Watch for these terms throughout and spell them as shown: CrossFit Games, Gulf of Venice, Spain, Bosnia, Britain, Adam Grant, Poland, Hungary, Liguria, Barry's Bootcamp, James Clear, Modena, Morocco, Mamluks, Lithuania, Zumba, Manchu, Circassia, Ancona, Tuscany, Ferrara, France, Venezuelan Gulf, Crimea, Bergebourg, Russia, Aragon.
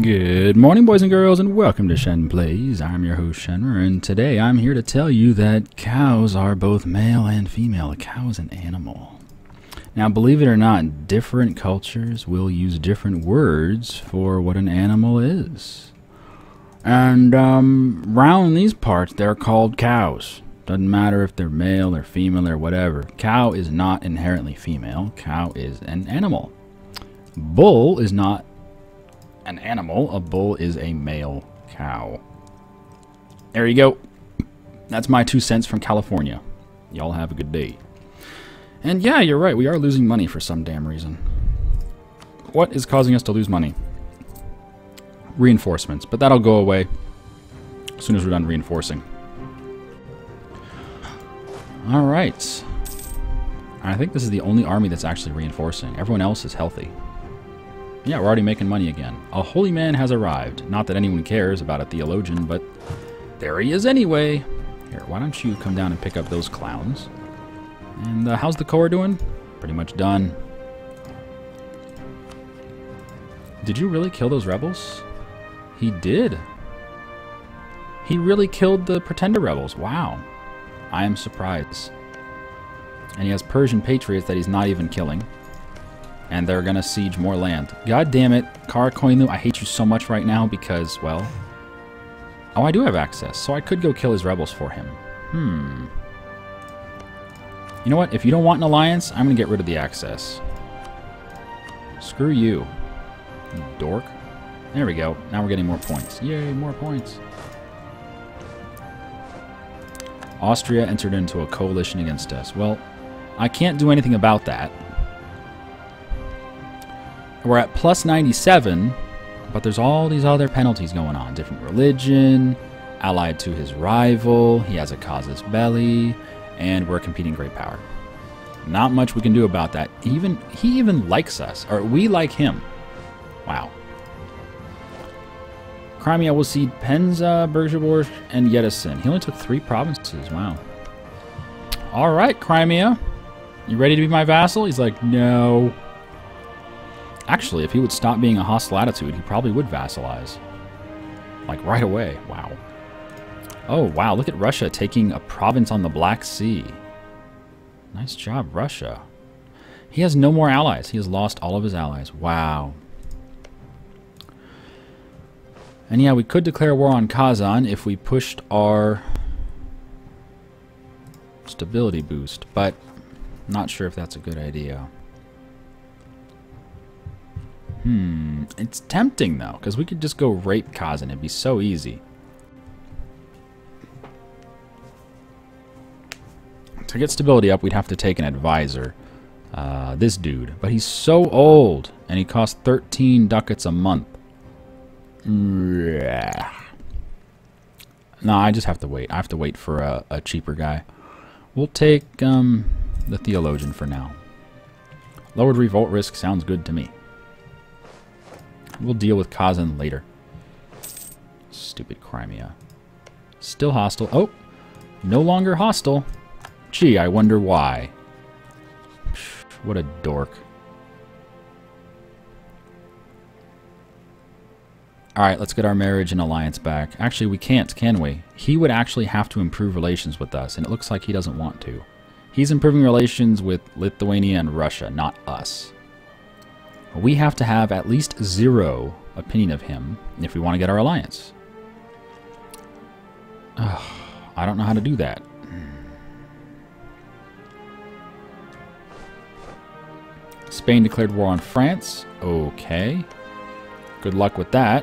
Good morning, boys and girls, and welcome to Shen Plays. I'm your host, Shenmer, and today I'm here to tell you that cows are both male and female. A cow is an animal. Now, believe it or not, different cultures will use different words for what an animal is. And around these parts, they're called cows. Doesn't matter if they're male or female or whatever. Cow is not inherently female. Cow is an animal. Bull is not an animal. A bull is a male cow. There you go. That's my 2 cents from California. Y'all have a good day. And yeah, you're right. We are losing money for some damn reason. What is causing us to lose money? Reinforcements. But that'll go away as soon as we're done reinforcing. Alright. I think this is the only army that's actually reinforcing. Everyone else is healthy. Yeah, we're already making money again. A holy man has arrived. Not that anyone cares about a theologian, but there he is anyway. Here, why don't you come down and pick up those clowns? And how's the corps doing? Pretty much done. Did you really kill those rebels? He did. He really killed the pretender rebels. Wow. I am surprised. And he has Persian patriots that he's not even killing. And they're going to siege more land. God damn it, Karakoyunlu, I hate you so much right now because, well... Oh, I do have access, so I could go kill his rebels for him. You know what? If you don't want an alliance, I'm going to get rid of the access. Screw you, you dork. There we go. Now we're getting more points. Yay, more points. Austria entered into a coalition against us. Well, I can't do anything about that. We're at plus 97, but there's all these other penalties going on. Different religion, allied to his rival, he has a casus belli, and we're competing great power. Not much we can do about that. He even likes us, or we like him. Wow. Crimea will cede Penza, Bergebourg, and Yetisen. He only took 3 provinces. Wow. All right, Crimea. You ready to be my vassal? He's like, no. Actually, if he would stop being a hostile attitude, he probably would vassalize. Like, right away. Wow. Oh, wow. Look at Russia taking a province on the Black Sea. Nice job, Russia. He has no more allies. He has lost all of his allies. Wow. And yeah, we could declare war on Kazan if we pushed our stability boost, but not sure if that's a good idea. It's tempting though, because we could just go rape Kazan. It'd be so easy. To get stability up, we'd have to take an advisor. This dude. But he's so old, and he costs 13 ducats a month. Yeah. No, I just have to wait. I have to wait for a cheaper guy. We'll take the theologian for now. Lowered revolt risk sounds good to me. We'll deal with Kazan later. Stupid Crimea. Still hostile. Oh, no longer hostile. Gee, I wonder why. What a dork. Alright, let's get our marriage and alliance back. Actually, we can't, can we? He would actually have to improve relations with us, and it looks like he doesn't want to. He's improving relations with Lithuania and Russia, not us. We have to have at least 0 opinion of him if we want to get our alliance. Ugh, I don't know how to do that. Spain declared war on France. Okay. Good luck with that.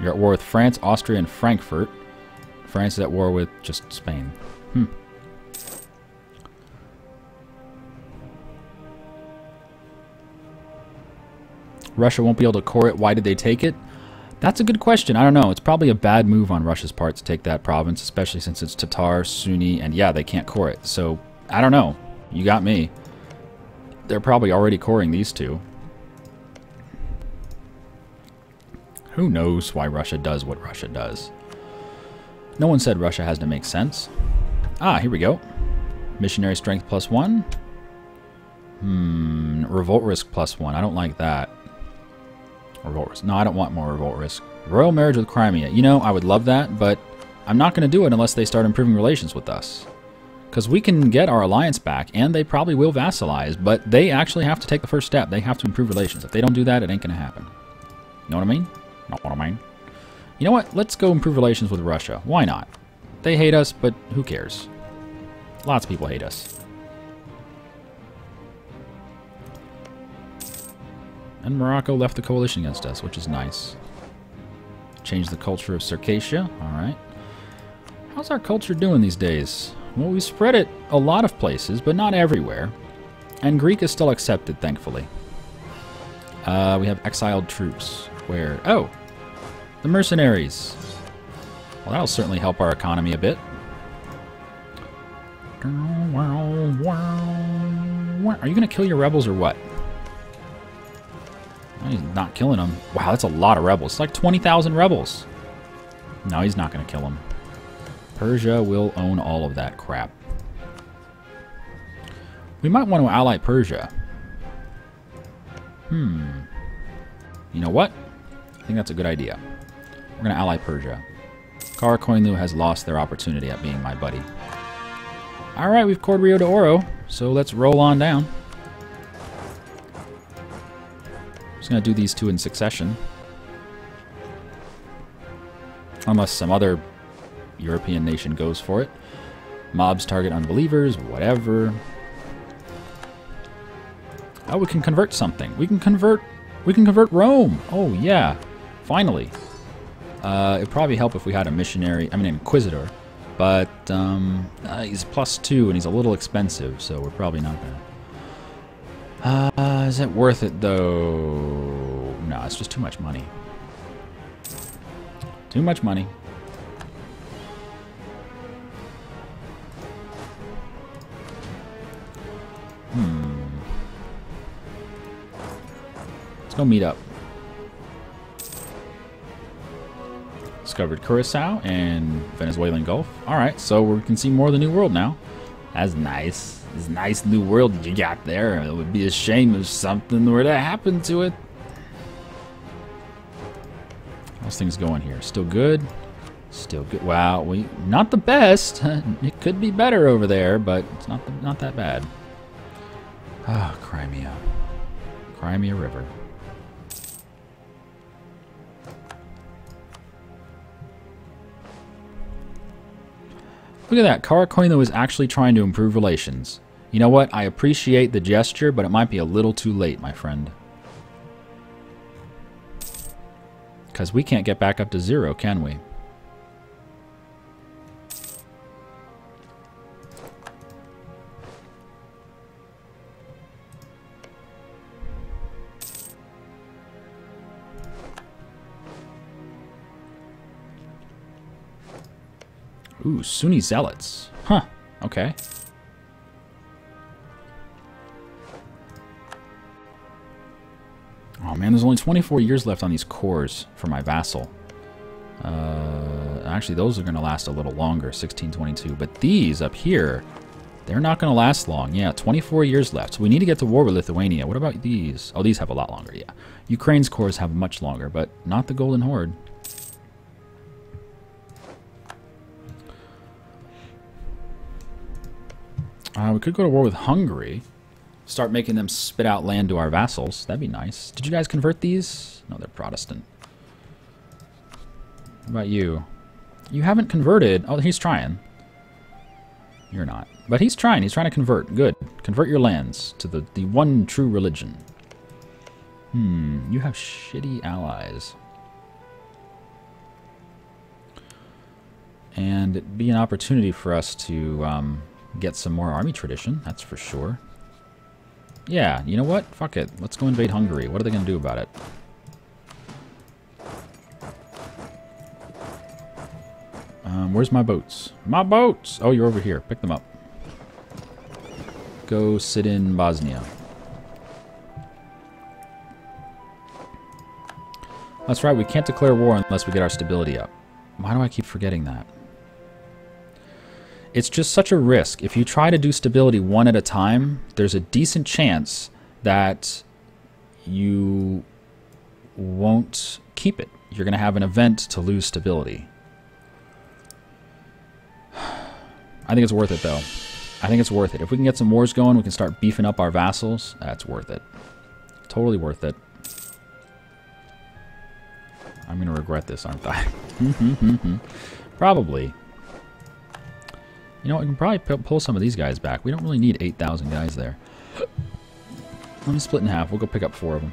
You're at war with France, Austria, and Frankfurt. France is at war with just Spain. Russia won't be able to core it. Why did they take it? That's a good question. I don't know. It's probably a bad move on Russia's part to take that province, especially since it's Tatar, Sunni, and yeah, they can't core it. So, I don't know. You got me. They're probably already coring these two. Who knows why Russia does what Russia does? No one said Russia has to make sense. Ah, here we go. Missionary strength +1. Revolt risk +1. I don't like that. Revolt risk. No, I don't want more revolt risk. Royal marriage with Crimea. You know, I would love that, but I'm not going to do it unless they start improving relations with us. Because we can get our alliance back, and they probably will vassalize, but they actually have to take the first step. They have to improve relations. If they don't do that, it ain't going to happen. You know what I mean? Not what I mean. You know what? Let's go improve relations with Russia. Why not? They hate us, but who cares? Lots of people hate us. And Morocco left the coalition against us, which is nice. Change the culture of Circassia. Alright. How's our culture doing these days? Well, we spread it a lot of places, but not everywhere. And Greek is still accepted, thankfully. We have exiled troops. Where? Oh! The mercenaries. Well, that'll certainly help our economy a bit. Are you going to kill your rebels or what? He's not killing them. Wow, that's a lot of rebels. It's like 20,000 rebels. No, he's not going to kill them. Persia will own all of that crap. We might want to ally Persia. You know what? I think that's a good idea. We're going to ally Persia. Karakoyunlu has lost their opportunity at being my buddy. Alright, we've cored Rio de Oro, so let's roll on down. Just going to do these two in succession. Unless some other European nation goes for it. Mobs target unbelievers, whatever. Oh, we can convert something. We can convert Rome. Oh yeah. Finally. It'd probably help if we had a missionary, I mean inquisitor, but he's +2 and he's a little expensive, so we're probably not going to. Is it worth it though? No, it's just too much money. Too much money. Let's go meet up. Discovered Curacao and Venezuelan Gulf. Alright, so we can see more of the New World now. That's nice. This nice new world you got there. It would be a shame if something were to happen to it. How's things going here? Still good? Still good. Wow, we not the best. It could be better over there, but it's not that bad. Ah, Crimea. Crimea River. Look at that. Karakoyunlu is actually trying to improve relations. You know what? I appreciate the gesture, but it might be a little too late, my friend. Because we can't get back up to 0, can we? Ooh, Sunni zealots. Huh, okay. Oh man, there's only 24 years left on these cores for my vassal. Actually, those are going to last a little longer, 1622. But these up here, they're not going to last long. Yeah, 24 years left. So we need to get to war with Lithuania. What about these? Oh, these have a lot longer, yeah. Ukraine's cores have much longer, but not the Golden Horde. We could go to war with Hungary. Start making them spit out land to our vassals. That'd be nice. Did you guys convert these? No, they're Protestant. What about you? You haven't converted. Oh, he's trying. You're not. But he's trying. He's trying to convert. Good. Convert your lands to the one true religion. You have shitty allies. And it'd be an opportunity for us to... get some more army tradition, that's for sure. Yeah, you know what? Fuck it. Let's go invade Hungary. What are they going to do about it? Where's my boats? My boats! Oh, you're over here. Pick them up. Go sit in Bosnia. That's right, we can't declare war unless we get our stability up. Why do I keep forgetting that? It's just such a risk. If you try to do stability one at a time, there's a decent chance that you won't keep it. You're going to have an event to lose stability. I think it's worth it, though. I think it's worth it. If we can get some wars going, we can start beefing up our vassals. That's worth it. Totally worth it. I'm going to regret this, aren't I? Probably. You know, we can probably pull some of these guys back. We don't really need 8,000 guys there. Let me split in half. We'll go pick up 4 of them.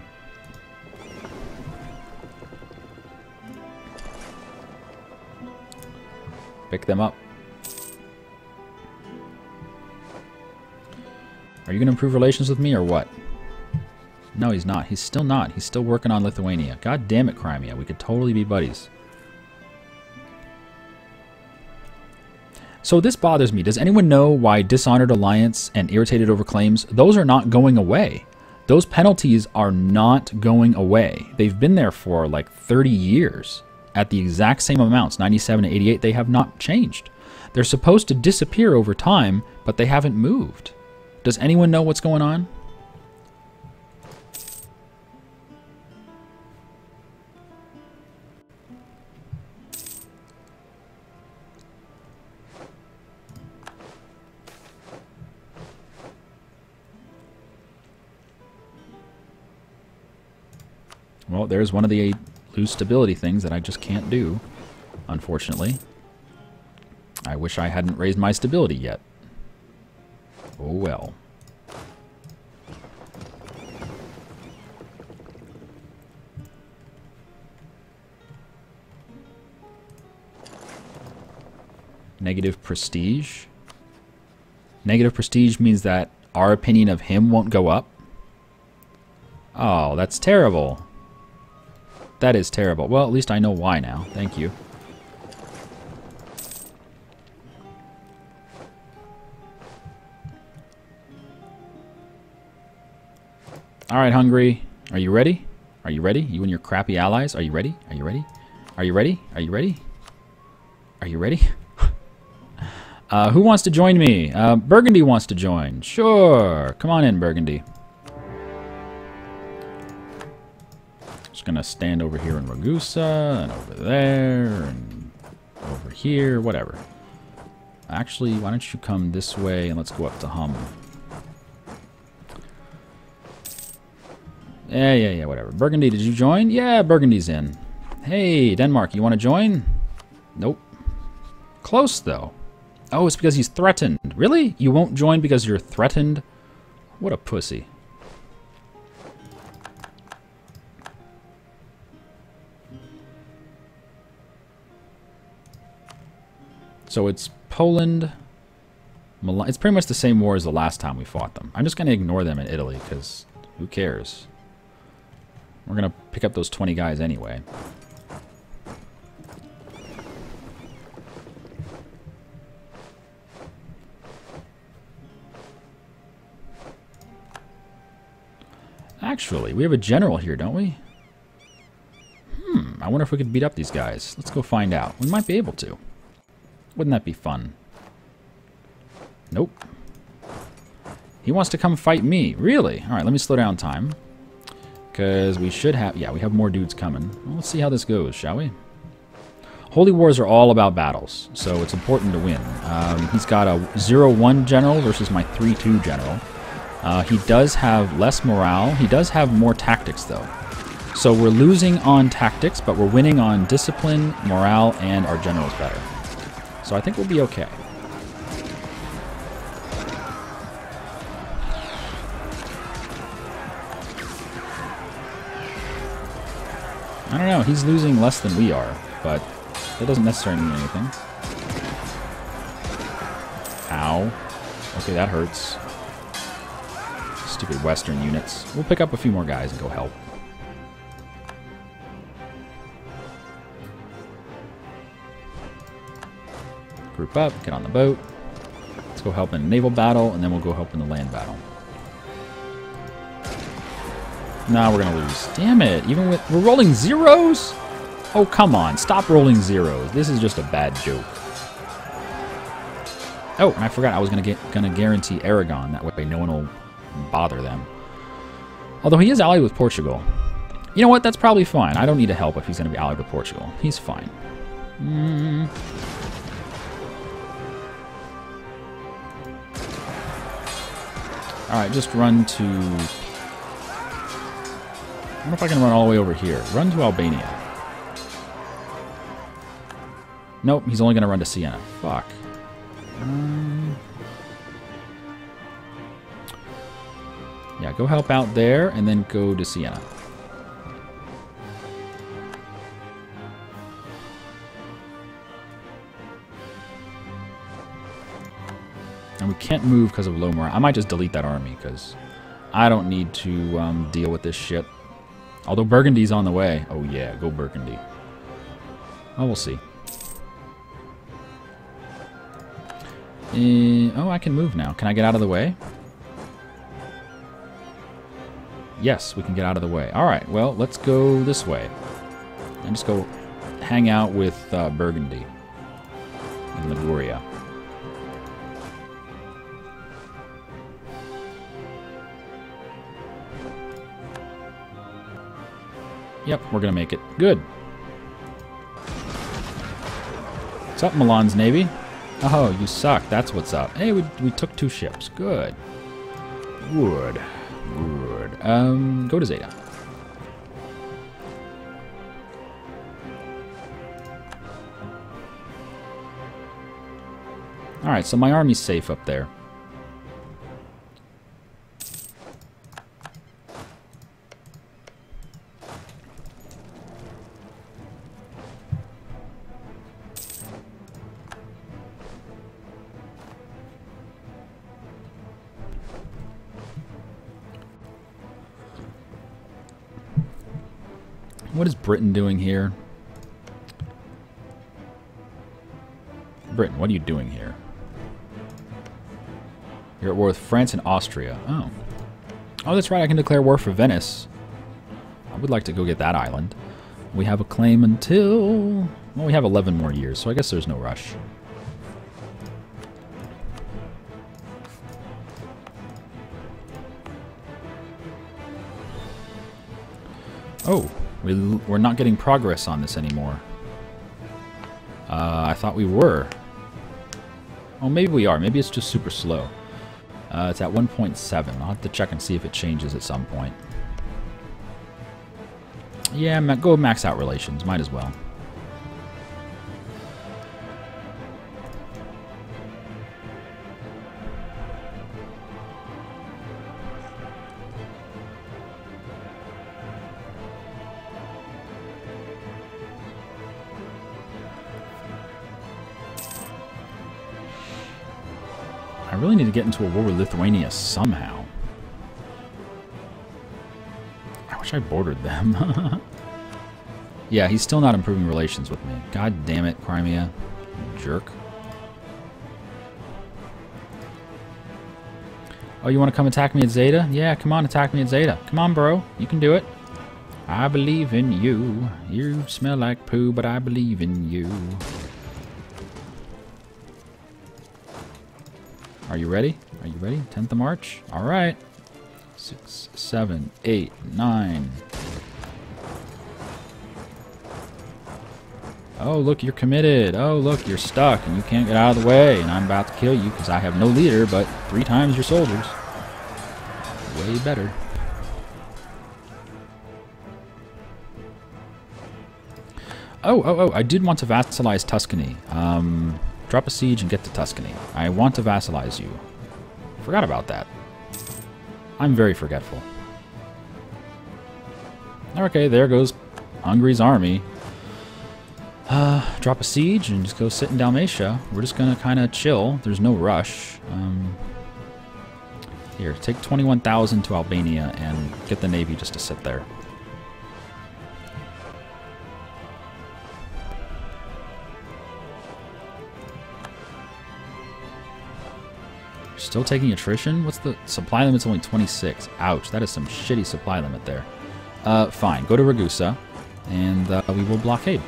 Pick them up. Are you going to improve relations with me or what? No, he's not. He's still not. He's still working on Lithuania. God damn it, Crimea. We could totally be buddies. So this bothers me. Does anyone know why Dishonored Alliance and Irritated Over Claims, those are not going away? Those penalties are not going away. They've been there for like 30 years at the exact same amounts, 97 to 88. They have not changed. They're supposed to disappear over time, but they haven't moved. Does anyone know what's going on? Well, there's one of the loose stability things that I just can't do, unfortunately. I wish I hadn't raised my stability yet. Oh well. Negative prestige. Negative prestige means that our opinion of him won't go up. Oh, that's terrible. That is terrible. Well, at least I know why now. Thank you. All right, Hungary. Are you ready? Are you ready? You and your crappy allies. Are you ready? Are you ready? Are you ready? Are you ready? Are you ready? Who wants to join me? Burgundy wants to join. Sure. Come on in, Burgundy. Gonna stand over here in Ragusa and over there and over here, whatever. Actually, why don't you come this way and let's go up to Hum. Yeah, whatever. Burgundy, did you join? Yeah, Burgundy's in. Hey, Denmark, you want to join? Nope. Close, though. Oh, it's because he's threatened. Really? You won't join because you're threatened? What a pussy. So it's Poland, Milan. It's pretty much the same war as the last time we fought them. I'm just going to ignore them in Italy because who cares? We're going to pick up those 20 guys anyway. Actually, we have a general here, don't we? I wonder if we could beat up these guys. Let's go find out. We might be able to. Wouldn't that be fun? Nope. He wants to come fight me. Really? All right, let me slow down time. Because we should have... Yeah, we have more dudes coming. Well, let's see how this goes, shall we? Holy Wars are all about battles, so it's important to win. He's got a 0-1 general versus my 3-2 general. He does have less morale. He does have more tactics, though. So we're losing on tactics, but we're winning on discipline, morale, and our general's better. So I think we'll be okay. I don't know, he's losing less than we are, but that doesn't necessarily mean anything. Ow. Okay, that hurts. Stupid Western units. We'll pick up a few more guys and go help. Group up, get on the boat. Let's go help in a naval battle, and then we'll go help in the land battle. Nah, we're gonna lose. Damn it! Even with we're rolling zeros. Oh come on! Stop rolling zeros. This is just a bad joke. Oh, and I forgot I was gonna guarantee Aragon. That way, no one will bother them. Although he is allied with Portugal, You know what? That's probably fine. I don't need to help if he's going to be allied with Portugal. He's fine. All right, just run to... I wonder if I can run all the way over here. Run to Albania. Nope, he's only going to run to Siena. Fuck. Yeah, go help out there and then go to Siena. And we can't move because of low morale. I might just delete that army because I don't need to deal with this shit. Although Burgundy's on the way. Oh yeah, go Burgundy. Oh, we'll see. Oh, I can move now. Can I get out of the way? Yes, we can get out of the way. All right, well, let's go this way. And just go hang out with Burgundy in Liguria. Yep, we're going to make it. Good. What's up, Milan's Navy? Oh, you suck. That's what's up. Hey, we took two ships. Good. Good. Good. Go to Zeta. Alright, so my army's safe up there. What is Britain doing here? Britain, what are you doing here? You're at war with France and Austria. Oh. Oh, that's right. I can declare war for Venice. I would like to go get that island. We have a claim until... Well, we have 11 more years, so I guess there's no rush. Oh. We're not getting progress on this anymore. I thought we were. Oh, maybe we are. Maybe it's just super slow. It's at 1.7. I'll have to check and see if it changes at some point. Yeah, go max out relations. Might as well. I really need to get into a war with Lithuania somehow. I wish I bordered them. Yeah, he's still not improving relations with me. God damn it, Crimea. Jerk. Oh, you want to come attack me at Zeta? Yeah, come on, attack me at Zeta. Come on, bro. You can do it. I believe in you. You smell like poo, but I believe in you. Are you ready? Are you ready? 10th of March? All right. 6, 7, 8, 9. Oh, look, you're committed. Oh, look, you're stuck and you can't get out of the way. And I'm about to kill you because I have no leader, but 3 times your soldiers. Way better. Oh, I did want to vassalize Tuscany. Drop a siege and get to Tuscany. I want to vassalize you. Forgot about that. I'm very forgetful. Okay, there goes Hungary's army. Drop a siege and just go sit in Dalmatia. We're just gonna kind of chill. There's no rush. Here, take 21,000 to Albania and get the navy just to sit there. Still taking attrition? What's the... Supply limit's only 26. Ouch, that is some shitty supply limit there. Fine. Go to Ragusa, and we will blockade.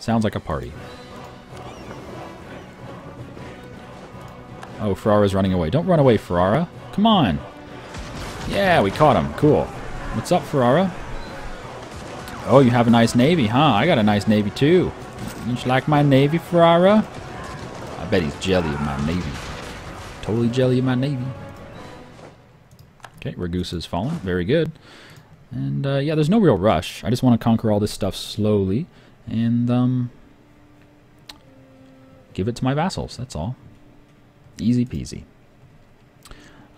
Sounds like a party. Oh, Ferrara's running away. Don't run away, Ferrara. Come on. Yeah, we caught him. Cool. What's up, Ferrara? Oh, you have a nice navy, huh? I got a nice navy, too. Don't you like my navy, Ferrara? I bet he's jelly of my navy. Totally jelly of my navy. Okay, Ragusa's fallen. Very good. And, yeah, there's no real rush. I just want to conquer all this stuff slowly. And, give it to my vassals, that's all. Easy peasy.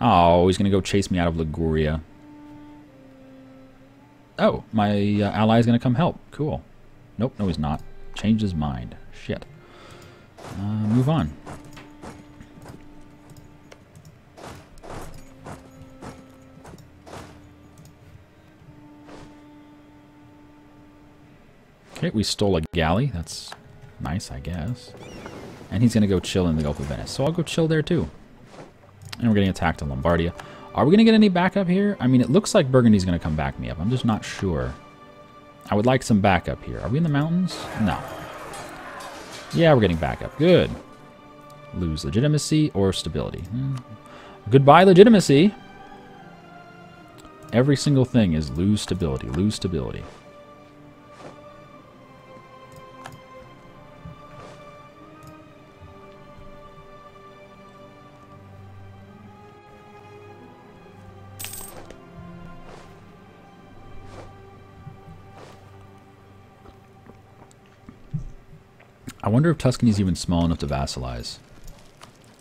Oh, he's going to go chase me out of Liguria. Oh, my ally is going to come help. Cool. Nope, no he's not. Changed his mind. Shit. Move on. Okay, we stole a galley. That's nice, I guess. And he's going to go chill in the Gulf of Venice. So I'll go chill there, too. And we're getting attacked in Lombardia. Are we going to get any backup here? I mean, it looks like Burgundy's going to come back me up. I'm just not sure. I would like some backup here. Are we in the mountains? No. Yeah, we're getting backup. Good. Lose legitimacy or stability. Goodbye, legitimacy. Every single thing is lose stability. Lose stability. I wonder if Tuscany's even small enough to vassalize.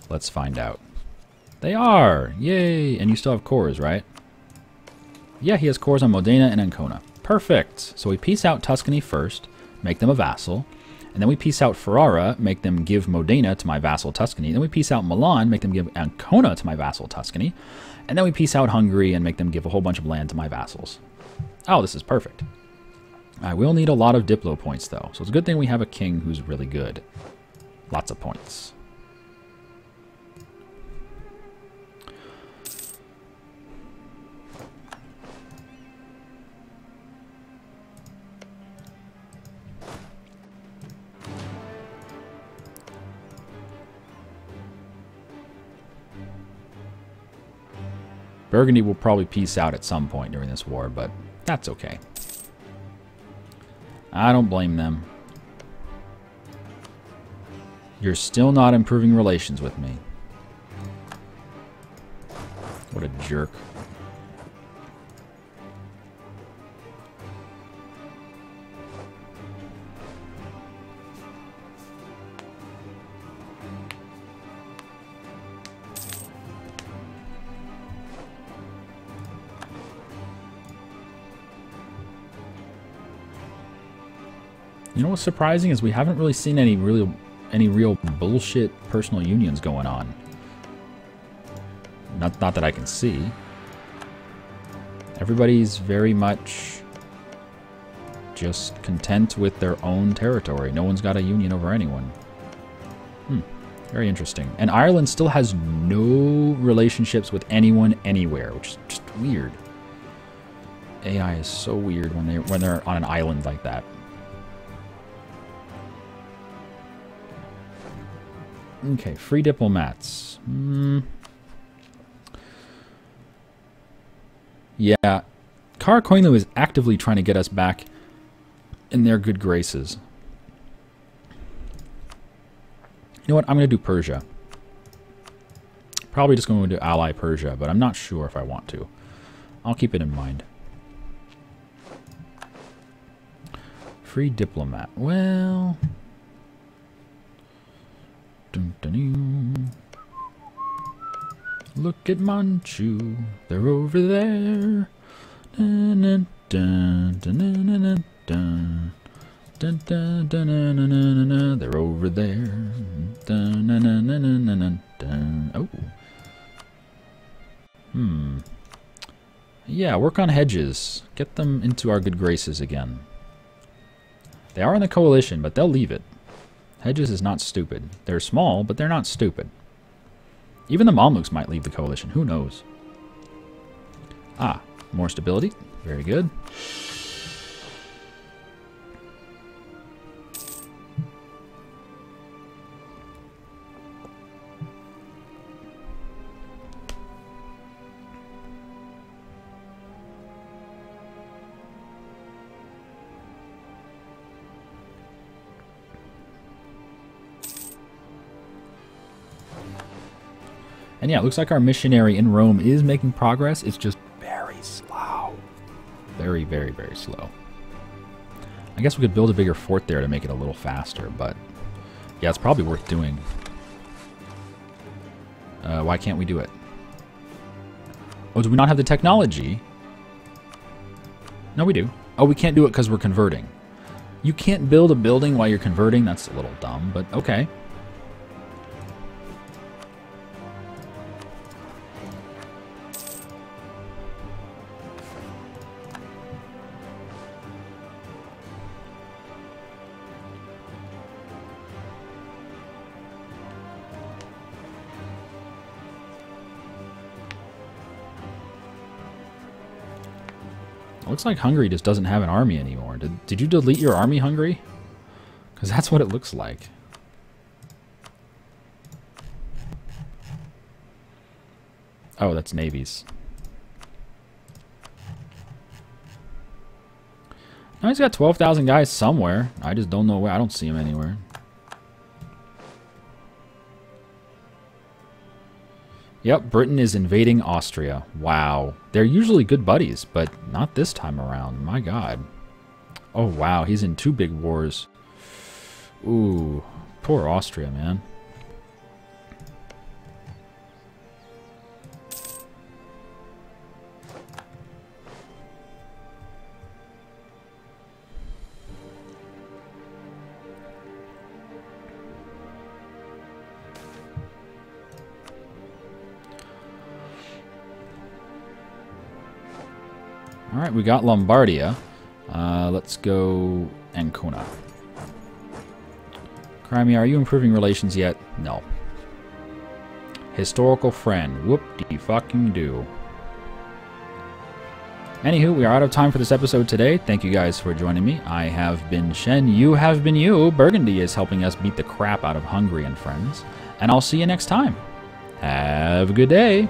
Let's find out. They are! Yay! And you still have cores, right? Yeah, he has cores on Modena and Ancona. Perfect! So we piece out Tuscany first, make them a vassal, and then we piece out Ferrara, make them give Modena to my vassal Tuscany, then we piece out Milan, make them give Ancona to my vassal Tuscany, and then we piece out Hungary and make them give a whole bunch of land to my vassals. Oh, this is perfect. I will need a lot of Diplo points, though. So it's a good thing we have a king who's really good. Lots of points. Burgundy will probably peace out at some point during this war, but that's okay. I don't blame them. You're still not improving relations with me. What a jerk. You know what's surprising is we haven't really seen any real bullshit personal unions going on. Not that I can see. Everybody's very much just content with their own territory. No one's got a union over anyone. Very interesting. And Ireland still has no relationships with anyone anywhere, which is just weird. AI is so weird when they're on an island like that. Okay, free diplomats. Yeah, Karakoyunlu is actively trying to get us back in their good graces. You know what? I'm going to do Persia. Probably just going to ally Persia, but I'm not sure if I want to. I'll keep it in mind. Free diplomat. Well... Look at Manchu, they're over there. They're over there. Oh. Yeah, work on hedges. Get them into our good graces again. They are in the coalition, but they'll leave it. Hedges is not stupid. They're small, but they're not stupid. Even the Mamluks might leave the coalition. Who knows? Ah, more stability. Very good. And yeah, it looks like our missionary in Rome is making progress. It's just very slow. Very, very, very slow. I guess we could build a bigger fort there to make it a little faster, but yeah, it's probably worth doing. Why can't we do it? Oh, do we not have the technology? No, we do. Oh, we can't do it because we're converting. You can't build a building while you're converting. That's a little dumb, but okay. Looks like Hungary just doesn't have an army anymore. Did you delete your army, Hungary? Because that's what it looks like. Oh, that's navies. Now he's got 12,000 guys somewhere. I just don't know where. I don't see him anywhere. Yep, Britain is invading Austria. Wow. They're usually good buddies, but not this time around. My God. Oh, wow. He's in two big wars. Ooh. Poor Austria, man. Alright, we got Lombardia. Let's go Ancona. Crimea, are you improving relations yet? No. Historical friend. Whoop-de-fucking-do. Anywho, we are out of time for this episode today. Thank you guys for joining me. I have been Shen. You have been you. Burgundy is helping us beat the crap out of Hungary and friends. And I'll see you next time. Have a good day.